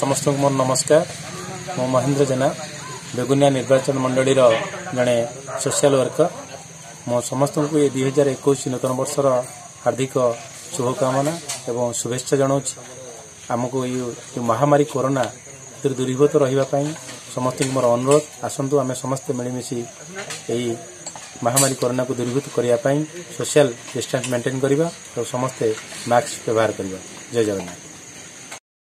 समस्त को मोर नमस्कार। मो महेन्द्र जेना बेगुनिया निर्वाचन मंडली जड़े सोशल वर्कर। मो समस्त को ये 2021 नूतन वर्षर हार्दिक शुभकामना एवं शुभेच्छा जनाऊँ। आमको ये महामारी कोरोना दूरीभूत रही समस्त मोर अनुरोध, आसतु आम समस्ते मिलमिशी यही महामारी कोरोना को दूरीभूत करने सोशल डिस्टेंस मेंटेन करवा और समस्ते मास्क व्यवहार करवा। जय जगन्नाथ।